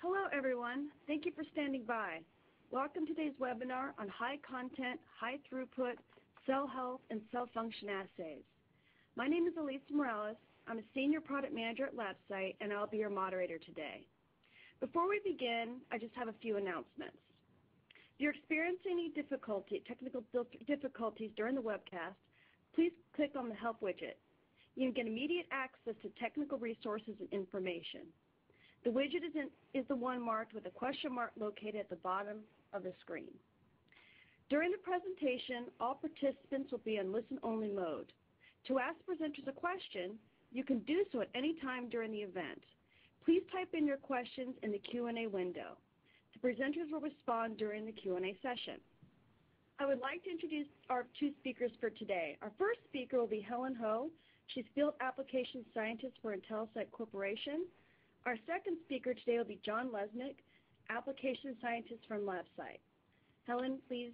Hello, everyone. Thank you for standing by. Welcome to today's webinar on high-content, high-throughput cell health and cell function assays. My name is Elisa Morales. I'm a senior product manager at Labcyte, and I'll be your moderator today. Before we begin, I just have a few announcements. If you're experiencing any technical difficulties during the webcast, please click on the Help widget. You can get immediate access to technical resources and information. The widget is the one marked with a question mark located at the bottom of the screen. During the presentation, all participants will be in listen-only mode. To ask presenters a question, you can do so at any time during the event. Please type in your questions in the Q&A window. The presenters will respond during the Q&A session. I would like to introduce our two speakers for today. Our first speaker will be Helen Ho. She's Field Application Scientist for IntelliSight Corporation. Our second speaker today will be John Lesnick, Application Scientist from Labcyte. Helen, please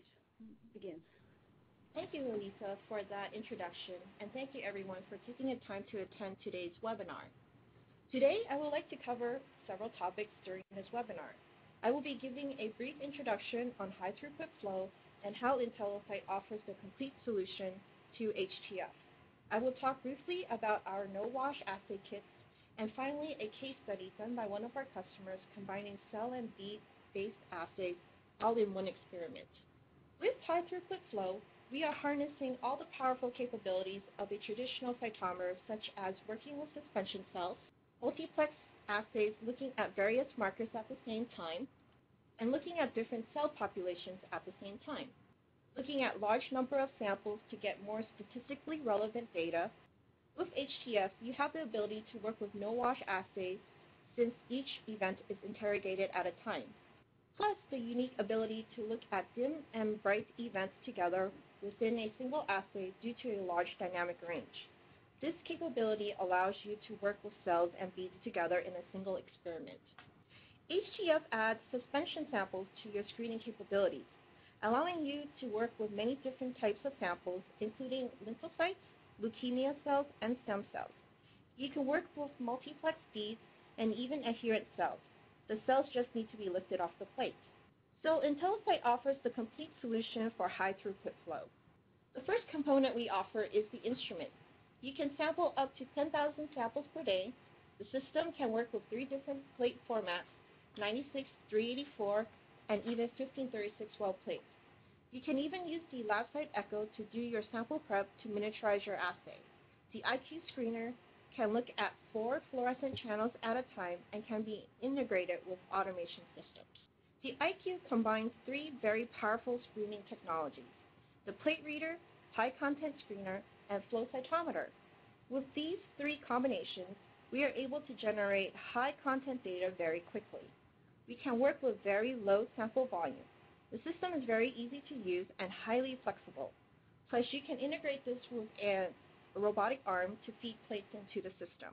begin. Thank you, Elisa, for that introduction, and thank you, everyone, for taking the time to attend today's webinar. Today, I would like to cover several topics during this webinar. I will be giving a brief introduction on high-throughput flow and how IntelliSight offers the complete solution to HTF. I will talk briefly about our no-wash assay kits, and finally, a case study done by one of our customers combining cell and bead-based assays all in one experiment. With high-throughput flow, we are harnessing all the powerful capabilities of a traditional cytometer, such as working with suspension cells, multiplex assays looking at various markers at the same time, and looking at different cell populations at the same time, looking at large number of samples to get more statistically relevant data. With HTF, you have the ability to work with no-wash assays since each event is interrogated at a time, plus the unique ability to look at dim and bright events together within a single assay due to a large dynamic range. This capability allows you to work with cells and beads together in a single experiment. HTF adds suspension samples to your screening capabilities, allowing you to work with many different types of samples, including lymphocytes, leukemia cells, and stem cells. You can work with multiplex beads and even adherent cells. The cells just need to be lifted off the plate. So IntelliSight offers the complete solution for high-throughput flow. The first component we offer is the instrument. You can sample up to 10,000 samples per day. The system can work with three different plate formats, 96, 384, and even 1536 well plates. You can even use the Labcyte Echo to do your sample prep to miniaturize your assay. The iQue Screener can look at 4 fluorescent channels at a time and can be integrated with automation systems. The iQue combines 3 very powerful screening technologies: the plate reader, high-content screener, and flow cytometer. With these 3 combinations, we are able to generate high-content data very quickly. We can work with very low sample volume. The system is very easy to use and highly flexible. Plus, you can integrate this with a robotic arm to feed plates into the system.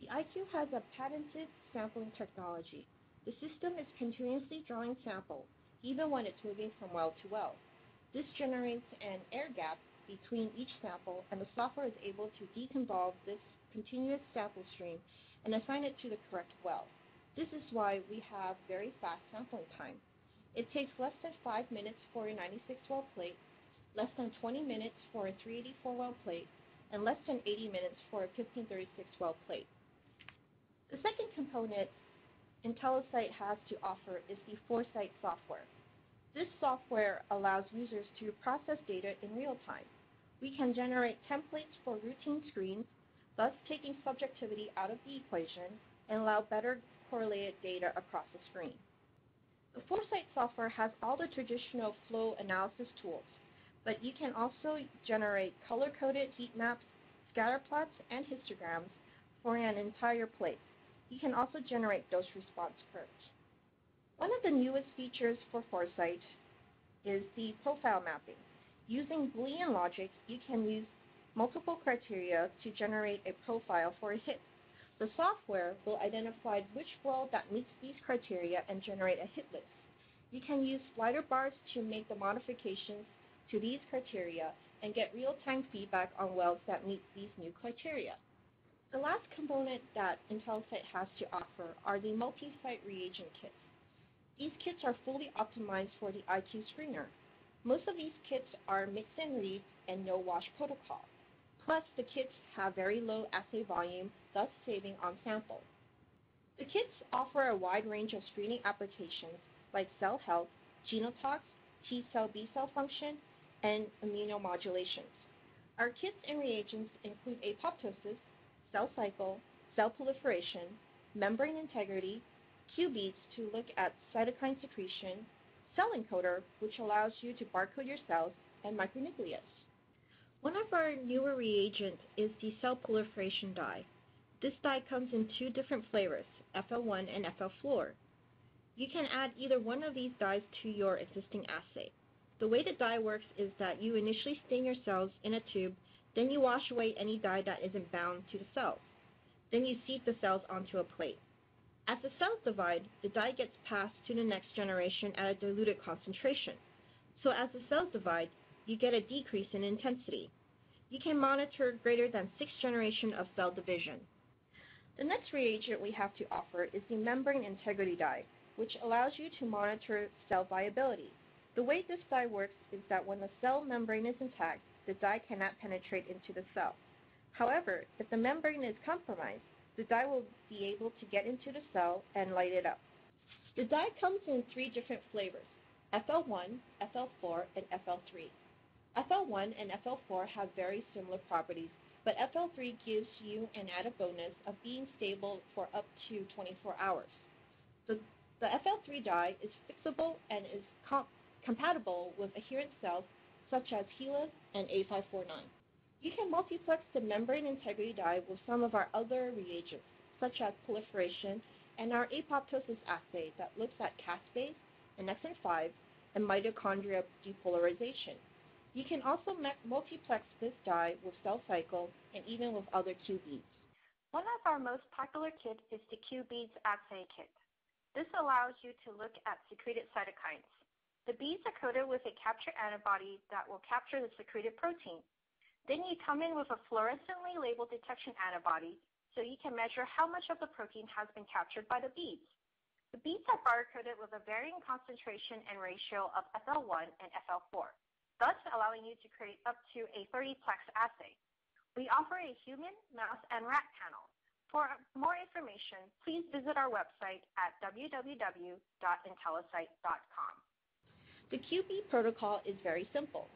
The iQue has a patented sampling technology. The system is continuously drawing samples, even when it's moving from well to well. This generates an air gap between each sample, and the software is able to deconvolve this continuous sample stream and assign it to the correct well. This is why we have very fast sampling time. It takes less than 5 minutes for a 96-well plate, less than 20 minutes for a 384-well plate, and less than 80 minutes for a 1536-well plate. The second component IntelliSight has to offer is the Foresight software. This software allows users to process data in real time. We can generate templates for routine screens, thus taking subjectivity out of the equation and allow better correlated data across the screen. The Foresight software has all the traditional flow analysis tools, but you can also generate color-coded heat maps, scatter plots, and histograms for an entire plate. You can also generate dose-response curves. One of the newest features for Foresight is the profile mapping. Using Boolean logic, you can use multiple criteria to generate a profile for a hit. The software will identify which well that meets these criteria and generate a hit list. You can use slider bars to make the modifications to these criteria and get real-time feedback on wells that meet these new criteria. The last component that IntelliSight has to offer are the MultiCyt reagent kits. These kits are fully optimized for the iQue Screener. Most of these kits are mix and leave and no wash protocol. Plus, the kits have very low assay volume, thus saving on sample. The kits offer a wide range of screening applications like cell health, genotox, T-cell B-cell function, and immunomodulations. Our kits and reagents include apoptosis, cell cycle, cell proliferation, membrane integrity, QBeads to look at cytokine secretion, cell encoder, which allows you to barcode your cells, and micronucleus. One of our newer reagents is the cell proliferation dye. This dye comes in two different flavors, FL1 and FL4. You can add either one of these dyes to your existing assay. The way the dye works is that you initially stain your cells in a tube, then you wash away any dye that isn't bound to the cells. Then you seed the cells onto a plate. As the cells divide, the dye gets passed to the next generation at a diluted concentration. So as the cells divide, you get a decrease in intensity. You can monitor greater than 6th generation of cell division. The next reagent we have to offer is the membrane integrity dye, which allows you to monitor cell viability. The way this dye works is that when the cell membrane is intact, the dye cannot penetrate into the cell. However, if the membrane is compromised, the dye will be able to get into the cell and light it up. The dye comes in three different flavors, FL1, FL4, and FL3. FL1 and FL4 have very similar properties, but FL3 gives you an added bonus of being stable for up to 24 hours. The FL3 dye is fixable and is compatible with adherent cells such as HeLa and A549. You can multiplex the membrane integrity dye with some of our other reagents, such as proliferation and our apoptosis assay that looks at caspase, Annexin V, and mitochondria depolarization. You can also multiplex this dye with cell cycle and even with other QBeads. One of our most popular kits is the QBeads assay kit. This allows you to look at secreted cytokines. The beads are coated with a capture antibody that will capture the secreted protein. Then you come in with a fluorescently labeled detection antibody, so you can measure how much of the protein has been captured by the beads. The beads are barcoded with a varying concentration and ratio of FL1 and FL4, thus allowing you to create up to a 30-plex assay. We offer a human, mouse, and rat panel. For more information, please visit our website at www.intellicyt.com. The QB protocol is very simple.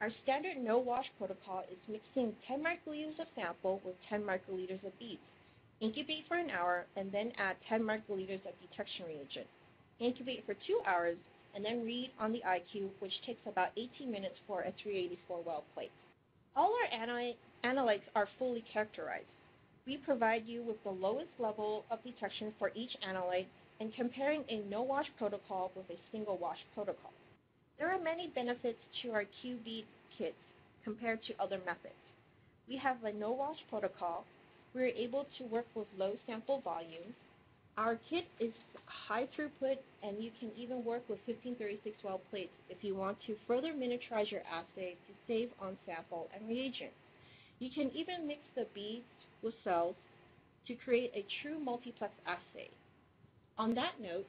Our standard no-wash protocol is mixing 10 microliters of sample with 10 microliters of beads. Incubate for an hour and then add 10 microliters of detection reagent. Incubate for 2 hours and then read on the iQue, which takes about 18 minutes for a 384 well plate. All our analytes are fully characterized. We provide you with the lowest level of detection for each analyte and comparing a no-wash protocol with a single-wash protocol. There are many benefits to our QB kits compared to other methods. We have a no-wash protocol. We are able to work with low sample volumes. Our kit is high throughput, and you can even work with 1536 well plates if you want to further miniaturize your assay to save on sample and reagents. You can even mix the beads with cells to create a true multiplex assay. On that note,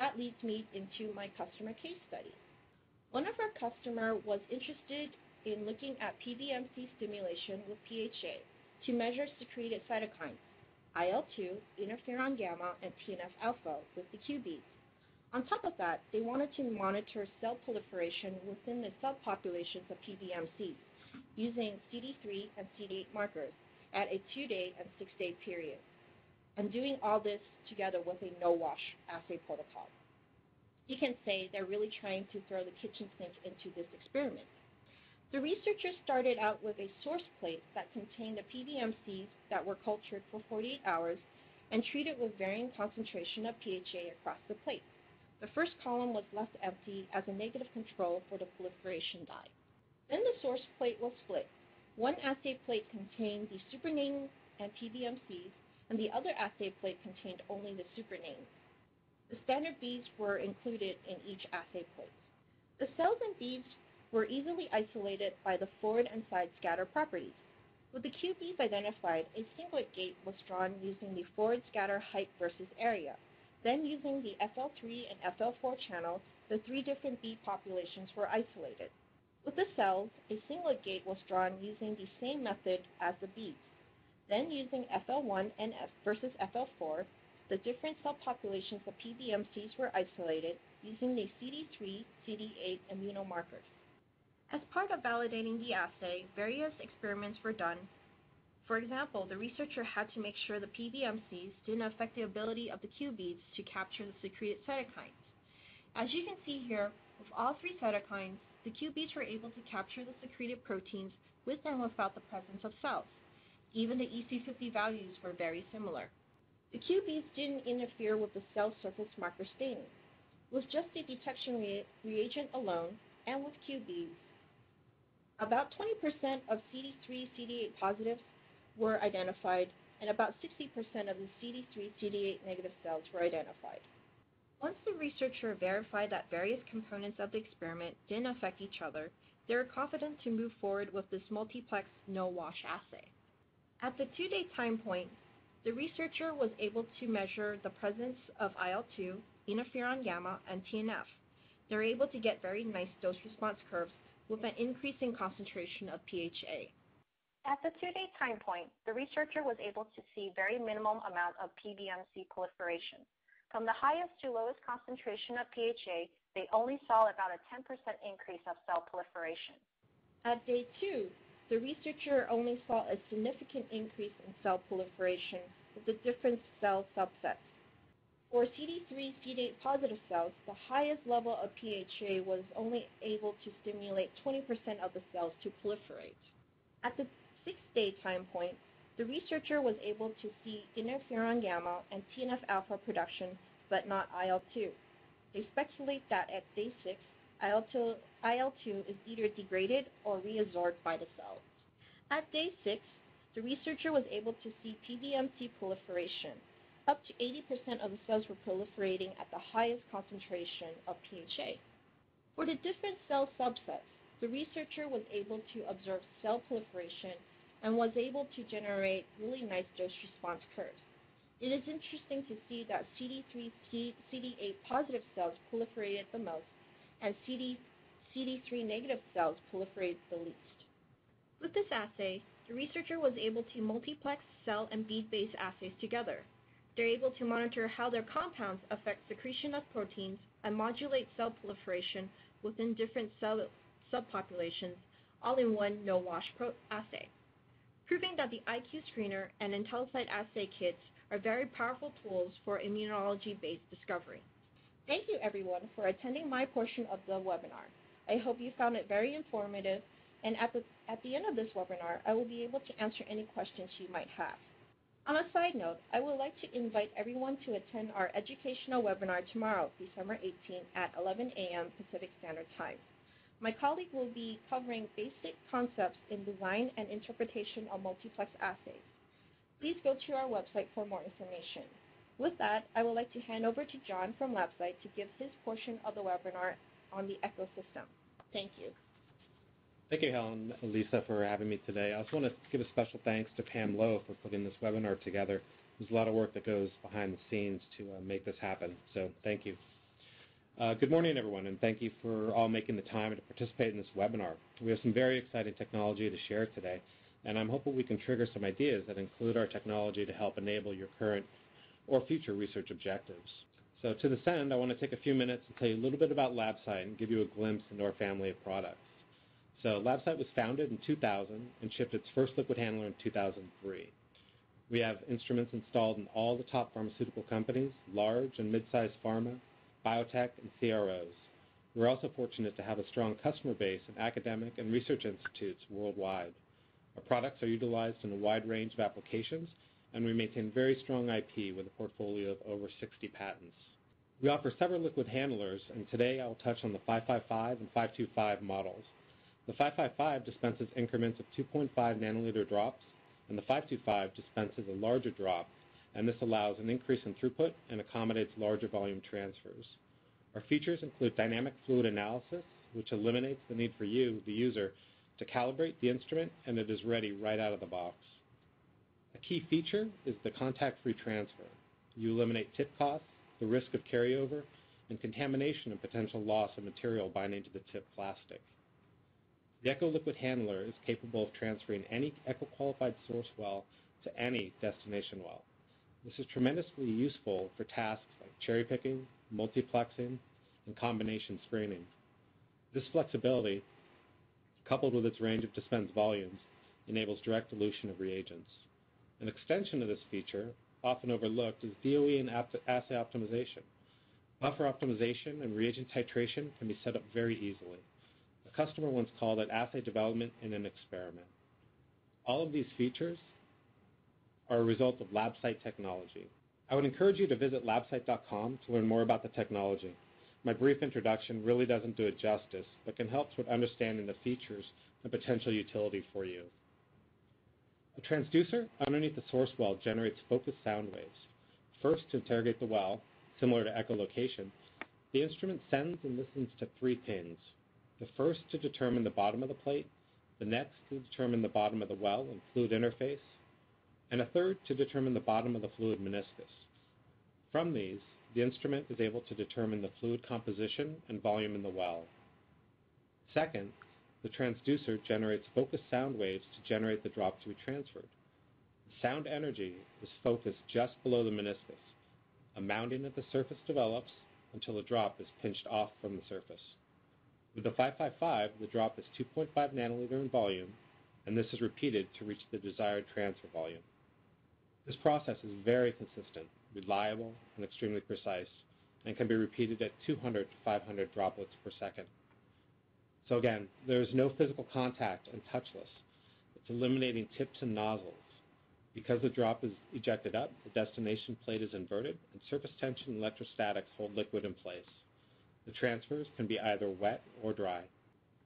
that leads me into my customer case study. One of our customers was interested in looking at PBMC stimulation with PHA to measure secreted cytokines, IL-2, interferon gamma, and TNF alpha with the QBeads. On top of that, they wanted to monitor cell proliferation within the subpopulations of PBMCs using CD3 and CD8 markers at a 2-day and 6-day period, and doing all this together with a no-wash assay protocol. You can say they're really trying to throw the kitchen sink into this experiment. The researchers started out with a source plate that contained the PBMCs that were cultured for 48 hours and treated with varying concentration of PHA across the plate. The first column was left empty as a negative control for the proliferation dye. Then the source plate was split. One assay plate contained the supernatant and PBMCs, and the other assay plate contained only the supernatant. The standard beads were included in each assay plate. The cells and beads were easily isolated by the forward and side scatter properties. With the QBeads identified, a singlet gate was drawn using the forward scatter height versus area. Then using the FL3 and FL4 channel, the three different bee populations were isolated. With the cells, a singlet gate was drawn using the same method as the beads. Then using FL1 and versus FL4, the different cell populations of PBMCs were isolated using the CD3, CD8 immunomarkers. As part of validating the assay, various experiments were done. For example, the researcher had to make sure the PBMCs didn't affect the ability of the QBeads to capture the secreted cytokines. As you can see here, with all three cytokines, the QBeads were able to capture the secreted proteins with and without the presence of cells. Even the EC50 values were very similar. The QBeads didn't interfere with the cell surface marker staining. With just the detection reagent alone, and with QBeads, about 20% of CD3, CD8 positives were identified, and about 60% of the CD3, CD8 negative cells were identified. Once the researcher verified that various components of the experiment didn't affect each other, they were confident to move forward with this multiplex no-wash assay. At the two-day time point, the researcher was able to measure the presence of IL-2, interferon gamma, and TNF. They were able to get very nice dose-response curves with an increasing concentration of PHA. At the two-day time point, the researcher was able to see very minimum amount of PBMC proliferation. From the highest to lowest concentration of PHA, they only saw about a 10% increase of cell proliferation. At day 2, the researcher only saw a significant increase in cell proliferation with the different cell subsets. For CD3, CD8 positive cells, the highest level of PHA was only able to stimulate 20% of the cells to proliferate. At the 6th-day time point, the researcher was able to see interferon gamma and TNF alpha production, but not IL-2. They speculate that at day 6, IL-2 is either degraded or reabsorbed by the cells. At day 6, the researcher was able to see PBMC proliferation. Up to 80% of the cells were proliferating at the highest concentration of PHA. For the different cell subsets, the researcher was able to observe cell proliferation and was able to generate really nice dose-response curves. It is interesting to see that CD3, CD8 positive cells proliferated the most, and CD3 negative cells proliferated the least. With this assay, the researcher was able to multiplex cell and bead-based assays together. They're able to monitor how their compounds affect secretion of proteins and modulate cell proliferation within different cell subpopulations, all in one no-wash assay, proving that the iQue Screener and IntelliSight assay kits are very powerful tools for immunology-based discovery. Thank you, everyone, for attending my portion of the webinar. I hope you found it very informative, and at the end of this webinar, I will be able to answer any questions you might have. On a side note, I would like to invite everyone to attend our educational webinar tomorrow, December 18, at 11 a.m. Pacific Standard Time. My colleague will be covering basic concepts in design and interpretation of multiplex assays. Please go to our website for more information. With that, I would like to hand over to John from Labcyte to give his portion of the webinar on the ecosystem. Thank you. Thank you, Helen and Elisa, for having me today. I just want to give a special thanks to Pam Lowe for putting this webinar together. There's a lot of work that goes behind the scenes to make this happen, so thank you. Good morning, everyone, and thank you for all making the time to participate in this webinar. We have some very exciting technology to share today, and I'm hoping we can trigger some ideas that include our technology to help enable your current or future research objectives. So to this end, I want to take a few minutes and tell you a little bit about Labcyte and give you a glimpse into our family of products. So Labcyte was founded in 2000 and shipped its first liquid handler in 2003. We have instruments installed in all the top pharmaceutical companies, large and mid-sized pharma, biotech, and CROs. We're also fortunate to have a strong customer base in academic and research institutes worldwide. Our products are utilized in a wide range of applications, and we maintain very strong IP with a portfolio of over 60 patents. We offer several liquid handlers, and today I'll touch on the 555 and 525 models. The 555 dispenses increments of 2.5 nanoliter drops, and the 525 dispenses a larger drop, and this allows an increase in throughput and accommodates larger volume transfers. Our features include dynamic fluid analysis, which eliminates the need for you, the user, to calibrate the instrument, and it is ready right out of the box. A key feature is the contact-free transfer. You eliminate tip costs, the risk of carryover, and contamination and potential loss of material binding to the tip plastic. The Echo liquid handler is capable of transferring any Echo-qualified source well to any destination well. This is tremendously useful for tasks like cherry picking, multiplexing, and combination screening. This flexibility, coupled with its range of dispense volumes, enables direct dilution of reagents. An extension of this feature, often overlooked, is DOE and assay optimization. Buffer optimization and reagent titration can be set up very easily. A customer once called it assay development in an experiment. All of these features are a result of Labcyte technology. I would encourage you to visit labcyte.com to learn more about the technology. My brief introduction really doesn't do it justice, but can help toward understanding the features and potential utility for you. A transducer underneath the source well generates focused sound waves. First, to interrogate the well, similar to echolocation, the instrument sends and listens to three pings. The first to determine the bottom of the plate, the next to determine the bottom of the well and fluid interface, and a third to determine the bottom of the fluid meniscus. From these, the instrument is able to determine the fluid composition and volume in the well. Second, the transducer generates focused sound waves to generate the drop to be transferred. The sound energy is focused just below the meniscus. A mounding at the surface develops until a drop is pinched off from the surface. With the 555, the drop is 2.5 nanoliter in volume, and this is repeated to reach the desired transfer volume. This process is very consistent, reliable, and extremely precise, and can be repeated at 200 to 500 droplets per second. So again, there is no physical contact and touchless. It's eliminating tips and nozzles. Because the drop is ejected up, the destination plate is inverted, and surface tension and electrostatics hold liquid in place. The transfers can be either wet or dry.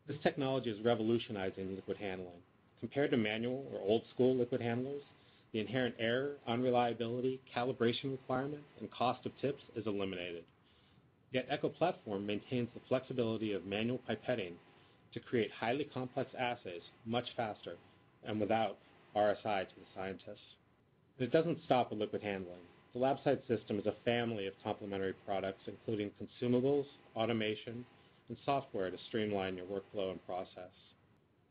This technology is revolutionizing liquid handling. Compared to manual or old-school liquid handlers, the inherent error, unreliability, calibration requirements, and cost of tips is eliminated. Yet Echo Platform maintains the flexibility of manual pipetting to create highly complex assays much faster and without RSI to the scientists. But it doesn't stop with liquid handling. The Labcyte system is a family of complementary products, including consumables, automation, and software to streamline your workflow and process.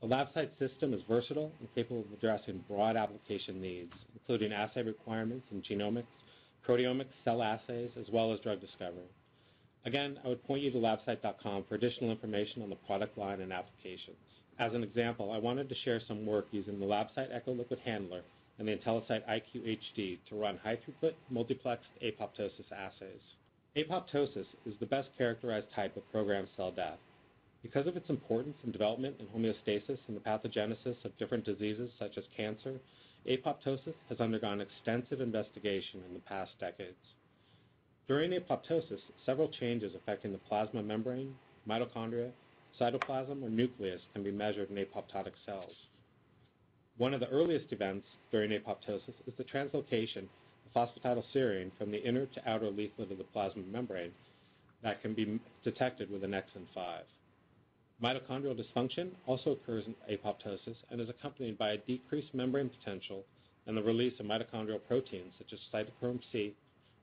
The Labcyte system is versatile and capable of addressing broad application needs, including assay requirements in genomics, proteomics, cell assays, as well as drug discovery. Again, I would point you to labcyte.com for additional information on the product line and applications. As an example, I wanted to share some work using the Labcyte Echo Liquid Handler and the IntelliSight iQue HD to run high-throughput, multiplexed apoptosis assays. Apoptosis is the best characterized type of programmed cell death. Because of its importance in development and homeostasis and the pathogenesis of different diseases such as cancer, apoptosis has undergone extensive investigation in the past decades. During apoptosis, several changes affecting the plasma membrane, mitochondria, cytoplasm, or nucleus can be measured in apoptotic cells. One of the earliest events during apoptosis is the translocation of phosphatidylserine from the inner to outer leaflet of the plasma membrane that can be detected with Annexin V. Mitochondrial dysfunction also occurs in apoptosis and is accompanied by a decreased membrane potential and the release of mitochondrial proteins such as cytochrome C,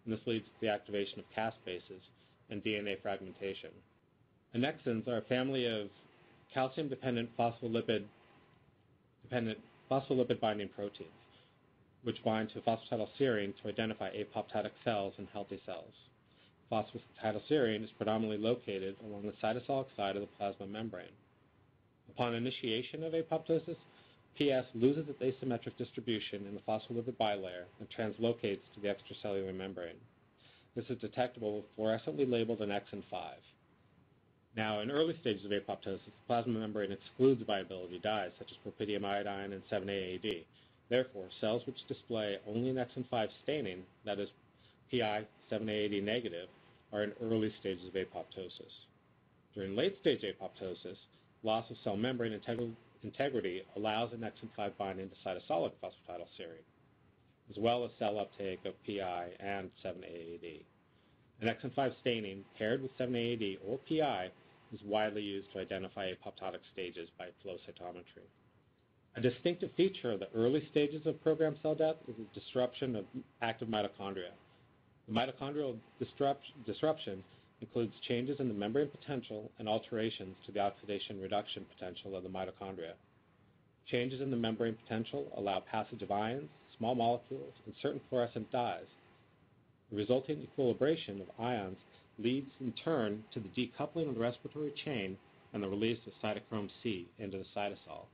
and this leads to the activation of caspases and DNA fragmentation. Annexins are a family of calcium-dependent phospholipid binding proteins, which bind to phosphatidylserine to identify apoptotic cells and healthy cells. Phosphatidylserine is predominantly located along the cytosolic side of the plasma membrane. Upon initiation of apoptosis, PS loses its asymmetric distribution in the phospholipid bilayer and translocates to the extracellular membrane. This is detectable with fluorescently labeled Annexin V. Now, in early stages of apoptosis, the plasma membrane excludes viability dyes such as propidium iodine and 7AAD. Therefore, cells which display only Annexin V staining, that is PI 7AAD negative, are in early stages of apoptosis. During late-stage apoptosis, loss of cell membrane integrity allows Annexin V binding to cytosolic phosphatidylserine, as well as cell uptake of PI and 7AAD. Annexin V staining paired with 7AAD or PI is widely used to identify apoptotic stages by flow cytometry. A distinctive feature of the early stages of programmed cell death is the disruption of active mitochondria. The mitochondrial disruption includes changes in the membrane potential and alterations to the oxidation reduction potential of the mitochondria. Changes in the membrane potential allow passage of ions, small molecules, and certain fluorescent dyes. The resulting equilibration of ions leads, in turn, to the decoupling of the respiratory chain and the release of cytochrome C into the cytosol.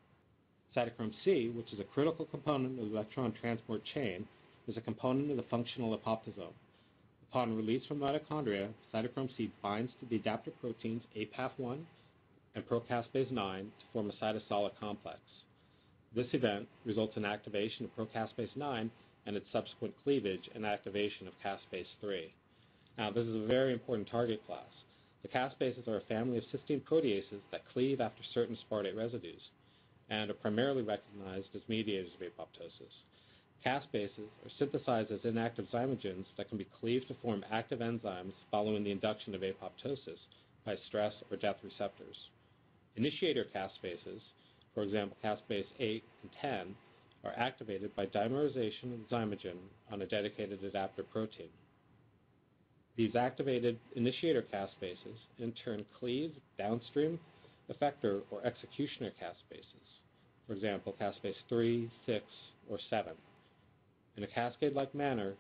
Cytochrome C, which is a critical component of the electron transport chain, is a component of the functional apoptosome. Upon release from mitochondria, cytochrome C binds to the adaptive proteins APAF1 and Procaspase-9 to form a cytosolic complex. This event results in activation of Procaspase-9 and its subsequent cleavage and activation of caspase-3. Now, this is a very important target class. The caspases are a family of cysteine proteases that cleave after certain spartate residues and are primarily recognized as mediators of apoptosis. Caspases are synthesized as inactive zymogens that can be cleaved to form active enzymes following the induction of apoptosis by stress or death receptors. Initiator caspases, for example caspase 8 and 10, are activated by dimerization of the zymogen on a dedicated adaptor protein. These activated initiator caspases in turn cleave downstream effector or executioner caspases, for example caspase 3, 6, or 7. In a cascade-like manner,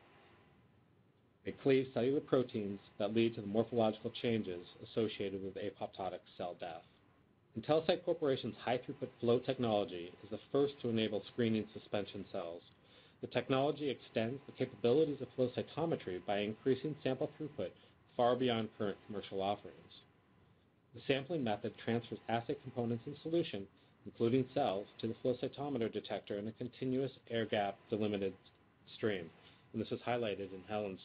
they cleave cellular proteins that lead to the morphological changes associated with apoptotic cell death. IntelliSight Corporation's high-throughput flow technology is the first to enable screening suspension cells. The technology extends the capabilities of flow cytometry by increasing sample throughput far beyond current commercial offerings. The sampling method transfers assay components in solution, including cells, to the flow cytometer detector in a continuous air-gap delimited stream. And this is highlighted in Helen's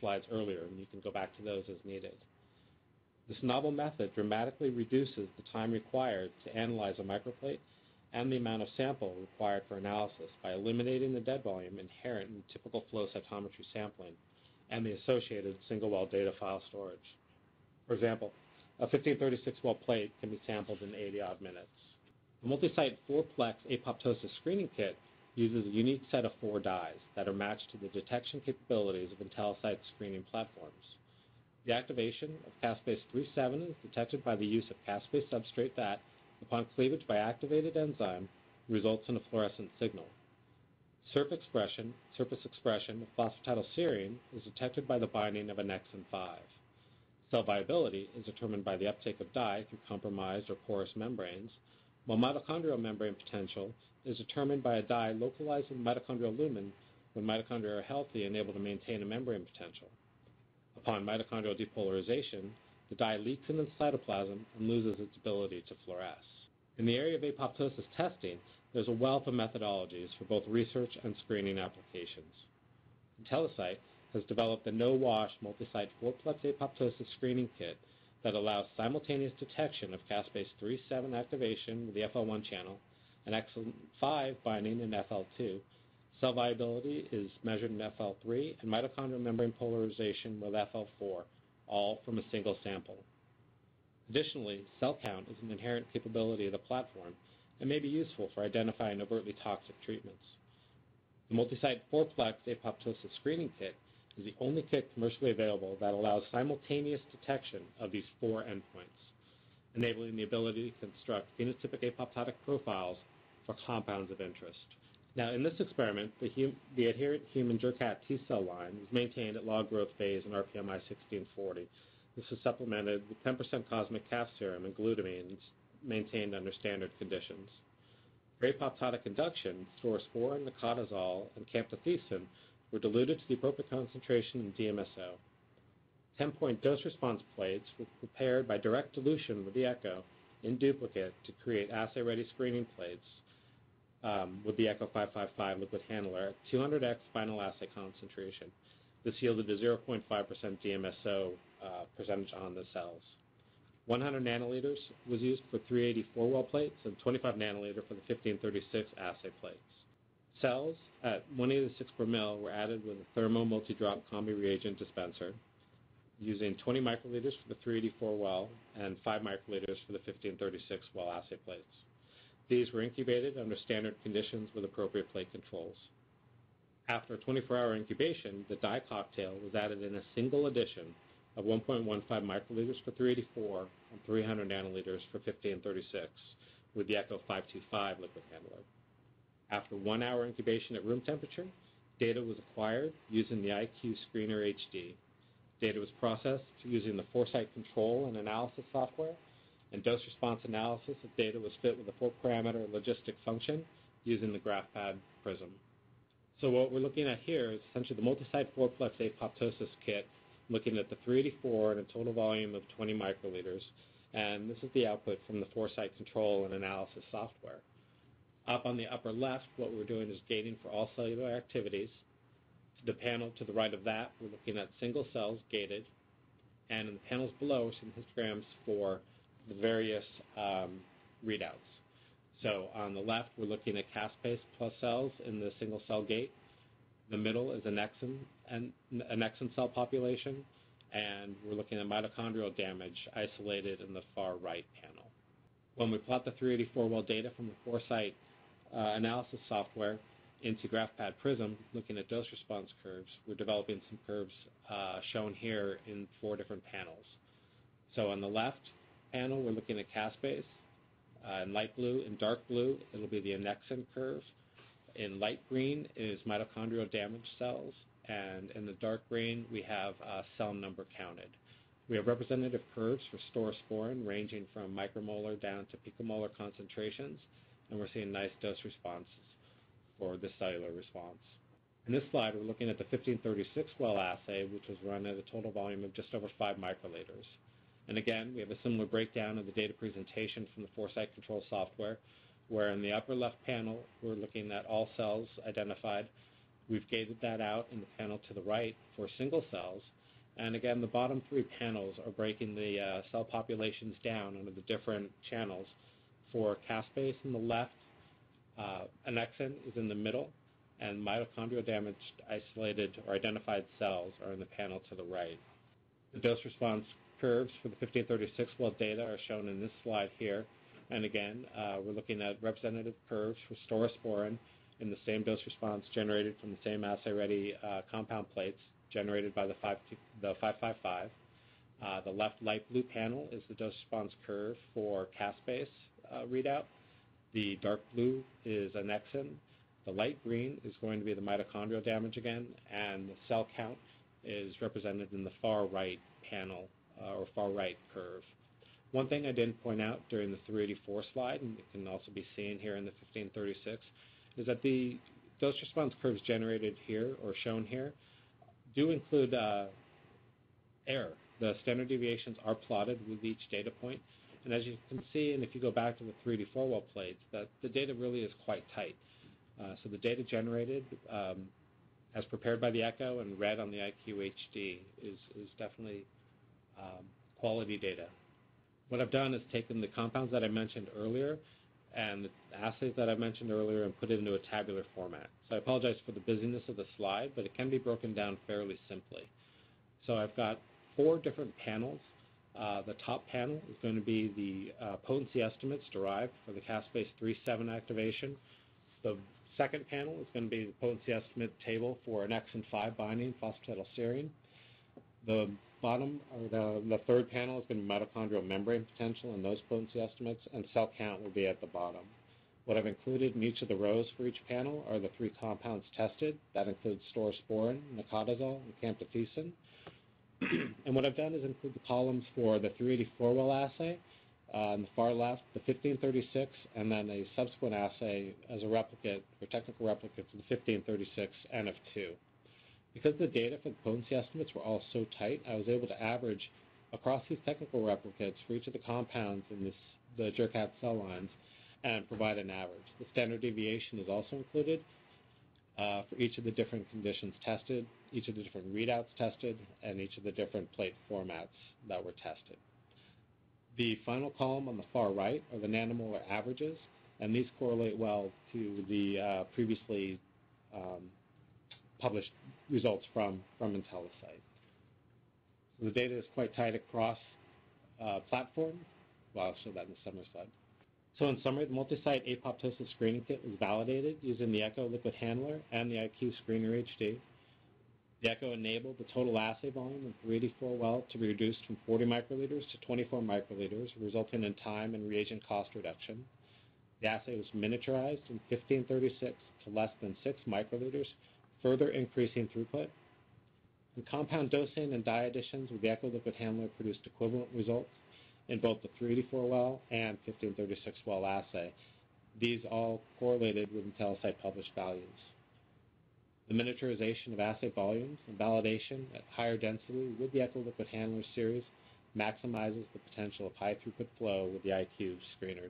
slides earlier, and you can go back to those as needed. This novel method dramatically reduces the time required to analyze a microplate and the amount of sample required for analysis by eliminating the dead volume inherent in typical flow cytometry sampling and the associated single-well data file storage. For example, a 1536-well plate can be sampled in 80-odd minutes. The MultiCyt 4-plex apoptosis screening kit uses a unique set of 4 dyes that are matched to the detection capabilities of IntelliSight's screening platforms. The activation of caspase 37 is detected by the use of caspase substrate that, upon cleavage by activated enzyme, results in a fluorescent signal. Surface expression of phosphatidylserine is detected by the binding of Annexin V. Cell viability is determined by the uptake of dye through compromised or porous membranes, while mitochondrial membrane potential is determined by a dye localized in the mitochondrial lumen when mitochondria are healthy and able to maintain a membrane potential. Upon mitochondrial depolarization, the dye leaks into the cytoplasm and loses its ability to fluoresce. In the area of apoptosis testing, there's a wealth of methodologies for both research and screening applications. IntelliSight has developed the no-wash MultiCyt 4-plex apoptosis screening kit that allows simultaneous detection of caspase 37 activation with the FL1 channel and Annexin V binding in FL2. Cell viability is measured in FL3 and mitochondrial membrane polarization with FL4, all from a single sample. Additionally, cell count is an inherent capability of the platform and may be useful for identifying overtly toxic treatments. The MultiCyt 4-plex apoptosis screening kit is the only kit commercially available that allows simultaneous detection of these 4 endpoints, enabling the ability to construct phenotypic apoptotic profiles for compounds of interest. Now, in this experiment, the adherent human Jurkat T-cell line was maintained at log growth phase in RPMI 1640. This was supplemented with 10% cosmic calf serum and glutamine maintained under standard conditions. For apoptotic induction, staurosporine, nicotazole, and camptothecin were diluted to the appropriate concentration in DMSO. 10-point dose-response plates were prepared by direct dilution with the Echo in duplicate to create assay-ready screening plates with the Echo 555 liquid handler at 200x final assay concentration. This yielded a 0.5% DMSO percentage on the cells. 100 nanoliters was used for 384-well plates and 25 nanoliter for the 1536 assay plates. Cells at 186 per mil were added with a thermo multi-drop combi reagent dispenser. using 20 microliters for the 384 well and 5 microliters for the 1536 well assay plates. These were incubated under standard conditions with appropriate plate controls. After 24-hour incubation, the dye cocktail was added in a single addition of 1.15 microliters for 384 and 300 nanoliters for 1536 with the Echo 525 liquid handler. After 1 hour incubation at room temperature, data was acquired using the iQue Screener HD. Data was processed using the Foresight control and analysis software, and dose response analysis of data was fit with a 4-parameter logistic function using the GraphPad Prism. So what we're looking at here is essentially the MultiCyt 4-plex apoptosis kit, looking at the 384 and a total volume of 20 microliters, and this is the output from the Foresight control and analysis software. Up on the upper left, what we're doing is gating for all cellular activities. The panel to the right of that, we're looking at single cells gated, and in the panels below are some histograms for the various readouts. So on the left, we're looking at caspase plus cells in the single cell gate. The middle is annexin cell population, and we're looking at mitochondrial damage isolated in the far right panel. When we plot the 384 well data from the Foresight analysis software into GraphPad Prism, looking at dose response curves, we're developing some curves shown here in 4 different panels. So on the left panel, we're looking at caspase. In light blue and dark blue, it'll be the annexin curve. In light green is mitochondrial damaged cells, and in the dark green, we have cell number counted. We have representative curves for staurosporine ranging from micromolar down to picomolar concentrations, and we're seeing nice dose responses for the cellular response. In this slide, we're looking at the 1536 well assay, which was run at a total volume of just over 5 microliters. And again, we have a similar breakdown of the data presentation from the Foresight control software, where in the upper left panel, we're looking at all cells identified. We've gated that out in the panel to the right for single cells. And again, the bottom 3 panels are breaking the cell populations down under the different channels. For caspase in the left, annexin is in the middle, and mitochondrial damaged isolated or identified cells are in the panel to the right. The dose response curves for the 1536 well data are shown in this slide here. And again, we're looking at representative curves for staurosporine in the same dose response generated from the same assay-ready compound plates generated by the 555. The left light blue panel is the dose response curve for caspase readout. The dark blue is annexin. The light green is going to be the mitochondrial damage again, and the cell count is represented in the far right panel or far right curve. One thing I didn't point out during the 384 slide, and it can also be seen here in the 1536, is that the dose response curves generated here or shown here do include error. The standard deviations are plotted with each data point, and as you can see, and if you go back to the 384 well plates, that the data really is quite tight. So the data generated as prepared by the Echo and read on the iQue HD is definitely quality data. What I've done is taken the compounds that I mentioned earlier and the assays that I mentioned earlier and put it into a tabular format. So I apologize for the busyness of the slide, but it can be broken down fairly simply. So I've got 4 different panels. The top panel is going to be the potency estimates derived for the caspase 3-7 activation. The second panel is going to be the potency estimate table for an annexin 5 binding phosphatidylserine. The bottom, or the third panel, is going to be mitochondrial membrane potential and those potency estimates, and cell count will be at the bottom. What I've included in each of the rows for each panel are the 3 compounds tested. That includes staurosporine, nicotazole, and camptothecin. And what I've done is include the columns for the 384 well assay, on the far left, the 1536, and then a subsequent assay as a replicate, or technical replicate, for the 1536 N of 2. Because the data for the potency estimates were all so tight, I was able to average across these technical replicates for each of the compounds in the Jurkat cell lines and provide an average. The standard deviation is also included for each of the different conditions tested, each of the different readouts tested, and each of the different plate formats that were tested. The final column on the far right are the nanomolar averages, and these correlate well to the previously published results from IntelliSight. The data is quite tight across platforms. Well, I'll show that in the summary slide. So in summary, the MultiCyt apoptosis screening kit was validated using the Echo liquid handler and the iQue Screener HD. The Echo enabled the total assay volume of 384 well to be reduced from 40 microliters to 24 microliters, resulting in time and reagent cost reduction. The assay was miniaturized in 1536 to less than 6 microliters, further increasing throughput. And compound dosing and dye additions with the Echo liquid handler produced equivalent results in both the 384 well and 1536 well assay. These all correlated with IntelliSight published values. The miniaturization of assay volumes and validation at higher density with the Echo liquid handler series maximizes the potential of high throughput flow with the iQue Screener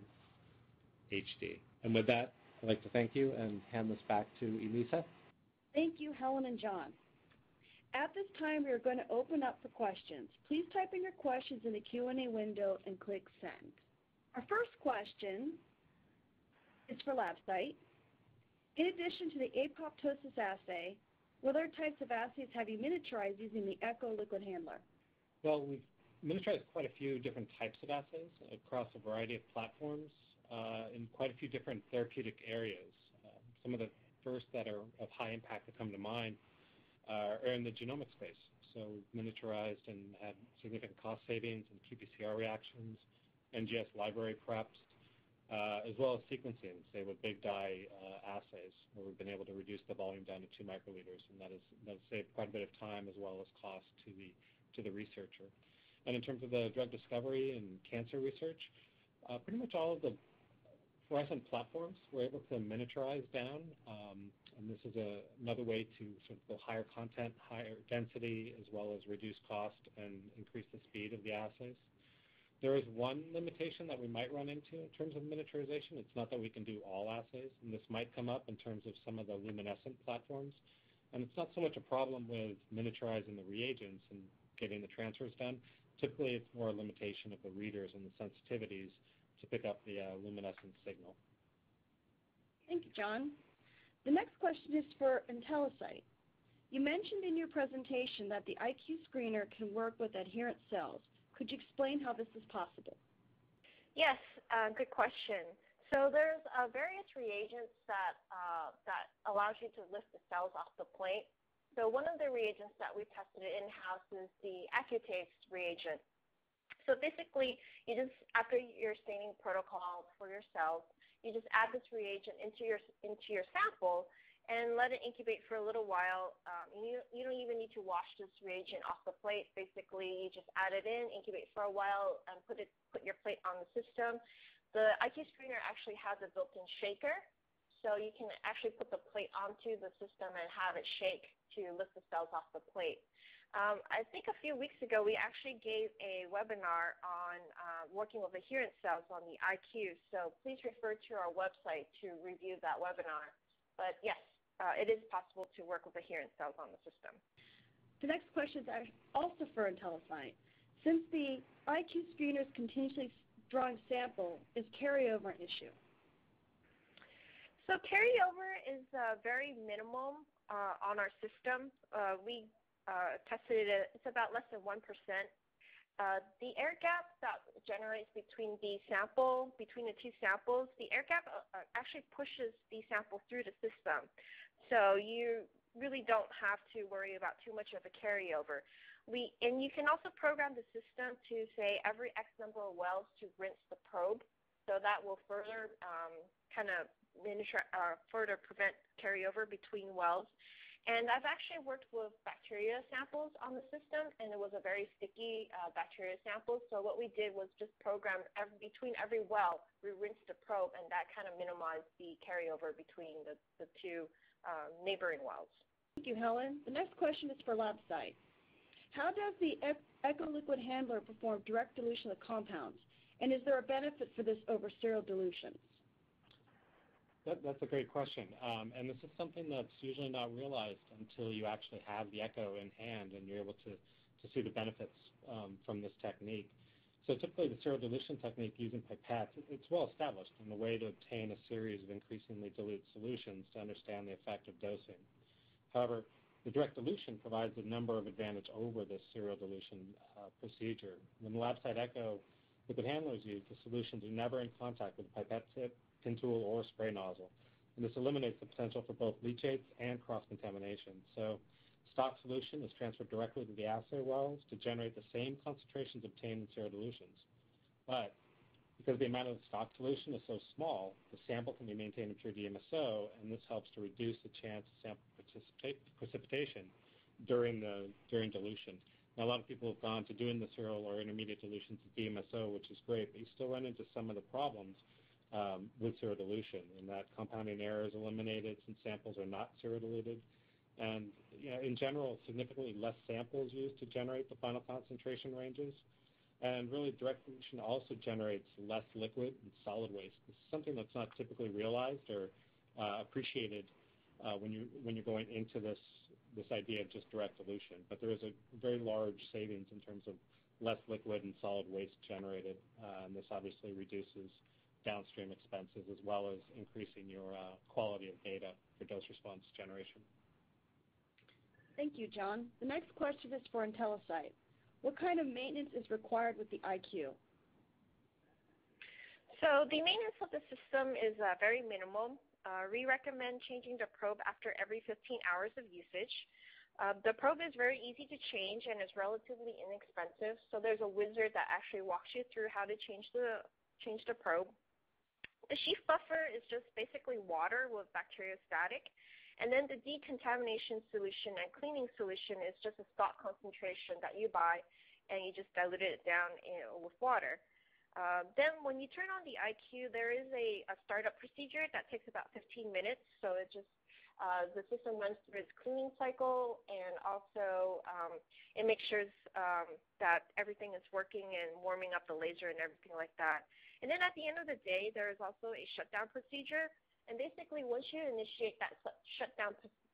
HD. And with that, I'd like to thank you and hand this back to Elisa. Thank you, Helen and John. At this time, we are going to open up for questions. Please type in your questions in the Q&A window and click send. Our first question is for Labcyte. In addition to the apoptosis assay, what other types of assays have you miniaturized using the Echo liquid handler? Well, we've miniaturized quite a few different types of assays across a variety of platforms in quite a few different therapeutic areas. Some of the first that are of high impact that come to mind are in the genomic space. So we've miniaturized and had significant cost savings in qPCR reactions, NGS library preps, as well as sequencing, say with big dye assays, where we've been able to reduce the volume down to 2 microliters, and that has saved quite a bit of time as well as cost to the researcher. And in terms of the drug discovery and cancer research, pretty much all of the fluorescent platforms we're able to miniaturize down, and this is another way to sort of go higher content, higher density, as well as reduce cost and increase the speed of the assays. There is one limitation that we might run into in terms of miniaturization. It's not that we can do all assays, and this might come up in terms of some of the luminescent platforms. And it's not so much a problem with miniaturizing the reagents and getting the transfers done. Typically, it's more a limitation of the readers and the sensitivities to pick up the luminescent signal. Thank you, John. The next question is for IntelliSight. You mentioned in your presentation that the iQue Screener can work with adherent cells. Could you explain how this is possible? Yes, good question. So there's various reagents that allows you to lift the cells off the plate. So one of the reagents that we tested in-house is the Accutase reagent. So basically, you just, after your staining protocol for your cells, you just add this reagent into your sample and let it incubate for a little while. You don't even need to wash this reagent off the plate. Basically, you just add it in, incubate for a while, and put your plate on the system. The iQue Screener actually has a built-in shaker, so you can actually put the plate onto the system and have it shake to lift the cells off the plate. I think a few weeks ago, we actually gave a webinar on working with adherent cells on the iQue, so please refer to our website to review that webinar. But yes, it is possible to work with adherent cells on the system. The next question is also for IntelliSight. Since the iQue Screener's continuously drawing sample, is carryover an issue? So carryover is very minimal on our system. We tested it, it's about less than 1%. The air gap that generates between the two samples, the air gap actually pushes the sample through the system. So you really don't have to worry about too much of a carryover. And you can also program the system to say every X number of wells to rinse the probe. So that will further kind of further prevent carryover between wells. And I've actually worked with bacteria samples on the system, and it was a very sticky bacteria sample. So what we did was just program between every well, we rinsed the probe, and that kind of minimized the carryover between the two neighboring wells. Thank you, Helen. The next question is for Labcyte. How does the Echo liquid handler perform direct dilution of compounds, and is there a benefit for this over serial dilutions? That's a great question, and this is something that's usually not realized until you actually have the Echo in hand and you're able to see the benefits from this technique. So typically the serial dilution technique using pipettes, it's well established in the way to obtain a series of increasingly dilute solutions to understand the effect of dosing. However, The direct dilution provides a number of advantages over this serial dilution procedure. When the Labcyte Echo liquid handler is used, the solutions are never in contact with the pipette tip, pin tool, or spray nozzle. And this eliminates the potential for both leachates and cross-contamination. So stock solution is transferred directly to the assay wells to generate the same concentrations obtained in serial dilutions. But because the amount of the stock solution is so small, the sample can be maintained in pure DMSO, and this helps to reduce the chance of sample precipitation during dilution. Now, a lot of people have gone to doing the serial or intermediate dilutions with DMSO, which is great, but you still run into some of the problems with serial dilution, in that compounding error is eliminated since samples are not serial diluted. And you know, in general, significantly less samples used to generate the final concentration ranges. And really, direct dilution also generates less liquid and solid waste. This is something that's not typically realized or appreciated when you're going into this idea of just direct dilution. But there is a very large savings in terms of less liquid and solid waste generated, and this obviously reduces downstream expenses as well as increasing your quality of data for dose response generation. Thank you, John. The next question is for IntelliSight. What kind of maintenance is required with the iQue? So the maintenance of the system is very minimal. We recommend changing the probe after every 15 hours of usage. The probe is very easy to change and is relatively inexpensive. So there's a wizard that actually walks you through how to change the probe. The sheaf buffer is just basically water with bacteriostatic, and then the decontamination solution and cleaning solution is just a stock concentration that you buy, and you just dilute it down with water. Then when you turn on the iQue, there is a startup procedure that takes about 15 minutes, so it just the system runs through its cleaning cycle, and also it makes sure that everything is working and warming up the laser and everything like that. And then at the end of the day, there is also a shutdown procedure. And basically, once you initiate that shutdown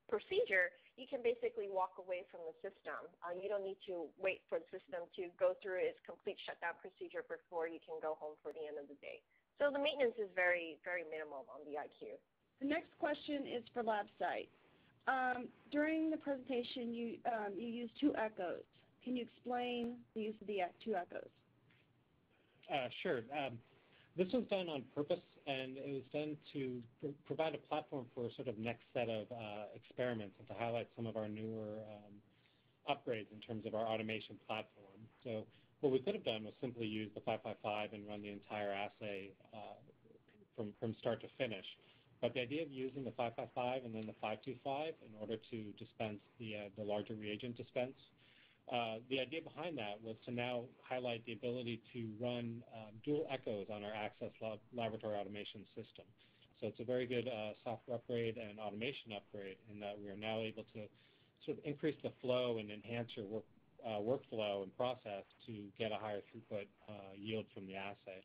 procedure, you can basically walk away from the system. You don't need to wait for the system to go through its complete shutdown procedure before you can go home for the end of the day. So the maintenance is very, very minimal on the iQue. The next question is for Labcyte. During the presentation, you used two echoes. Can you explain the use of the two echoes? Sure. This was done on purpose, and it was done to provide a platform for sort of next set of experiments and to highlight some of our newer upgrades in terms of our automation platform. So what we could have done was simply use the 555 and run the entire assay from start to finish. But the idea of using the 555 and then the 525 in order to dispense the larger reagent dispense, the idea behind that was to now highlight the ability to run dual echoes on our Access laboratory automation system. So it's a very good software upgrade and automation upgrade in that we are now able to sort of increase the flow and enhance your workflow and process to get a higher throughput yield from the assay.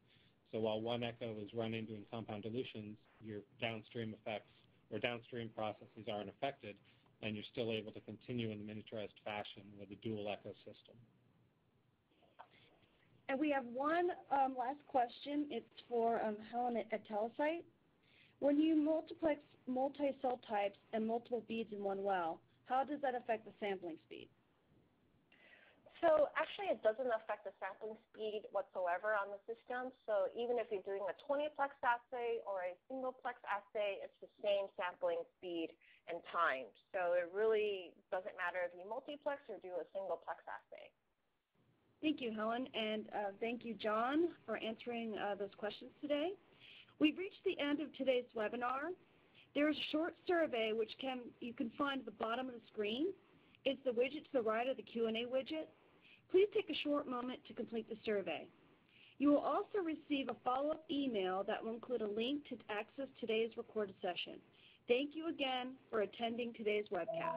So while one echo is running doing compound dilutions, your downstream effects or downstream processes aren't affected, and you're still able to continue in the miniaturized fashion with a dual echo system. And we have one last question. It's for Helen at IntelliSight. When you multiplex multi-cell types and multiple beads in one well, how does that affect the sampling speed? So actually, it doesn't affect the sampling speed whatsoever on the system. So even if you're doing a 20-plex assay or a single-plex assay, it's the same sampling speed and time. So it really doesn't matter if you multiplex or do a single-plex assay. Thank you, Helen, and thank you, John, for answering those questions today. We've reached the end of today's webinar. There is a short survey which you can find at the bottom of the screen. It's the widget to the right of the Q&A widget. Please take a short moment to complete the survey. You will also receive a follow-up email that will include a link to access today's recorded session. Thank you again for attending today's webcast.